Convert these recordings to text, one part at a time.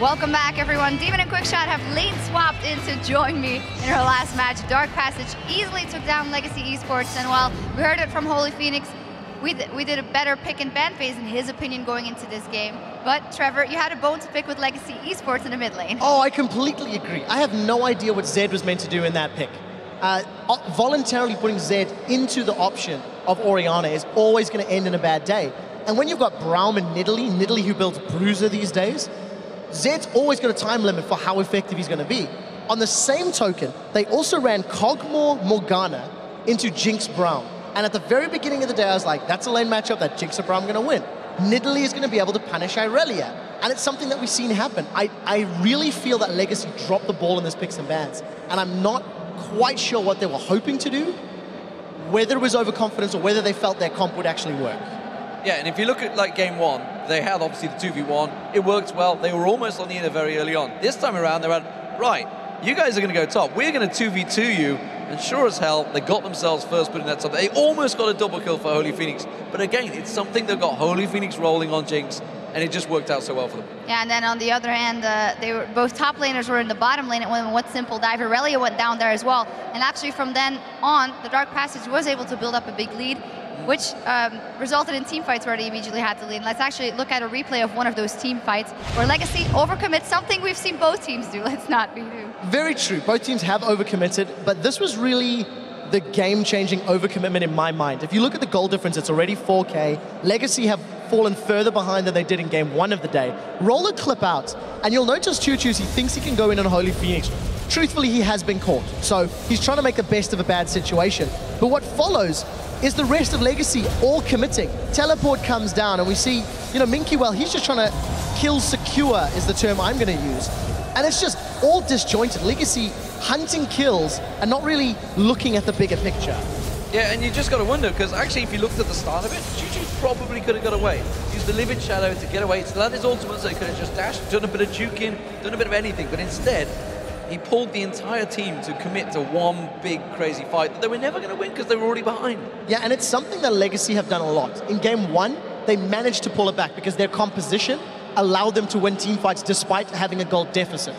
Welcome back, everyone. Demon and Quickshot have lane swapped in to join me in her last match. Dark Passage easily took down Legacy Esports, and while we heard it from Holy Phoenix, we did a better pick and ban phase in his opinion going into this game. But Trevor, you had a bone to pick with Legacy Esports in the mid lane. Oh, I completely agree. I have no idea what Zed was meant to do in that pick. Voluntarily putting Zed into the option of Orianna is always going to end in a bad day. And when you've got Braum and Nidalee who builds Bruiser these days, Zed's always got a time limit for how effective he's going to be. On the same token, they also ran Kog'Maw Morgana into Jinx Brown. And at the very beginning of the day, I was like, that's a lane matchup that Jinx or Brown are going to win. Nidalee is going to be able to punish Irelia. And it's something that we've seen happen. I really feel that Legacy dropped the ball in this picks and bans. And I'm not quite sure what they were hoping to do, whether it was overconfidence or whether they felt their comp would actually work. Yeah, and if you look at like game one, they had obviously the 2v1. It worked well. They were almost on the inner very early on. This time around, they were right, you guys are going to go top. We're going to 2v2 you. And sure as hell, they got themselves first put in that top. They almost got a double kill for Holy Phoenix. But again, it's something that got Holy Phoenix rolling on Jinx. And it just worked out so well for them. Yeah, and then on the other hand, they were both top laners were in the bottom lane. It went one simple dive. Irelia went down there as well. And actually from then on, the Dark Passage was able to build up a big lead, which resulted in team fights where they immediately had to lead. Let's actually look at a replay of one of those team fights where Legacy overcommits, something we've seen both teams do. Let's not be new. Very true. Both teams have overcommitted, but this was really the game-changing overcommitment in my mind. If you look at the goal difference, it's already 4K. Legacy have fallen further behind than they did in game one of the day. Roll a clip out, and you'll notice Choo-Choo's, he thinks he can go in on Holy Phoenix. Truthfully, he has been caught, so he's trying to make the best of a bad situation. But what follows is the rest of Legacy all committing. Teleport comes down, and we see, you know, Minky, well, he's just trying to kill secure is the term I'm going to use. And it's just all disjointed. Legacy hunting kills and not really looking at the bigger picture. Yeah, and you just got to wonder, because actually if you looked at the start of it, Choo-Choo probably could have got away. Used the Living Shadow to get away, so that is ultimate, so he could have just dashed, done a bit of juking, done a bit of anything, but instead, he pulled the entire team to commit to one big crazy fight that they were never going to win because they were already behind. Yeah, and it's something that Legacy have done a lot. In game one, they managed to pull it back because their composition allowed them to win team fights despite having a goal deficit.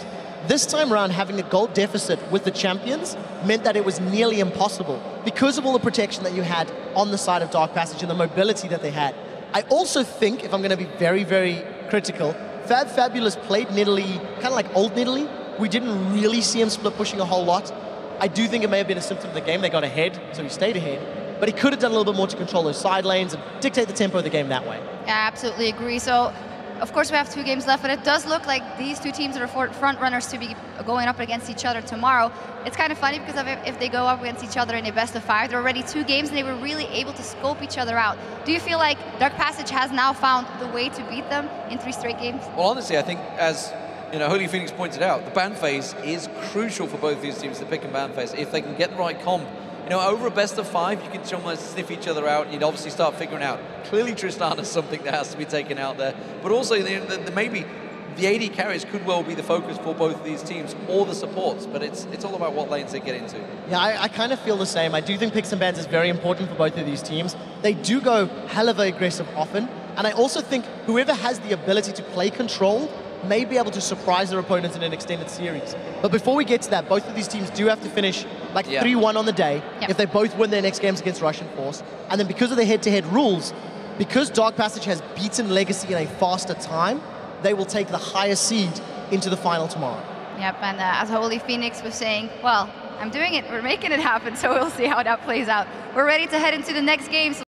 This time around, having a goal deficit with the champions meant that it was nearly impossible because of all the protection that you had on the side of Dark Passage and the mobility that they had. I also think, if I'm going to be very, very critical, Fab Fabulous played Nidalee, kind of like old Nidalee. We didn't really see him split pushing a whole lot. I do think it may have been a symptom of the game. They got ahead, so he stayed ahead. But he could have done a little bit more to control those side lanes and dictate the tempo of the game that way. I absolutely agree. So, of course, we have 2 games left, but it does look like these 2 teams are front runners to be going up against each other tomorrow. It's kind of funny because if they go up against each other in a best-of-5, there are already 2 games and they were really able to scope each other out. Do you feel like Dark Passage has now found the way to beat them in 3 straight games? Well, honestly, I think as Holy Phoenix pointed out, the ban phase is crucial for both these teams, the pick and ban phase. If they can get the right comp, over a best-of-5, you can almost sniff each other out. You'd obviously start figuring out. Clearly, Tristana is something that has to be taken out there. But also, maybe the AD carries could well be the focus for both of these teams, or the supports. But it's all about what lanes they get into. Yeah, I kind of feel the same. I do think picks and bans is very important for both of these teams. They do go hell of aggressive often. And I also think whoever has the ability to play control may be able to surprise their opponents in an extended series. But before we get to that, both of these teams do have to finish like 3-1 on the day if they both win their next games against Russian Force. And then because of the head-to-head rules, because Dark Passage has beaten Legacy in a faster time, they will take the higher seed into the final tomorrow. Yep, and as Holy Phoenix was saying, well, I'm doing it, we're making it happen, so we'll see how that plays out. We're ready to head into the next game. So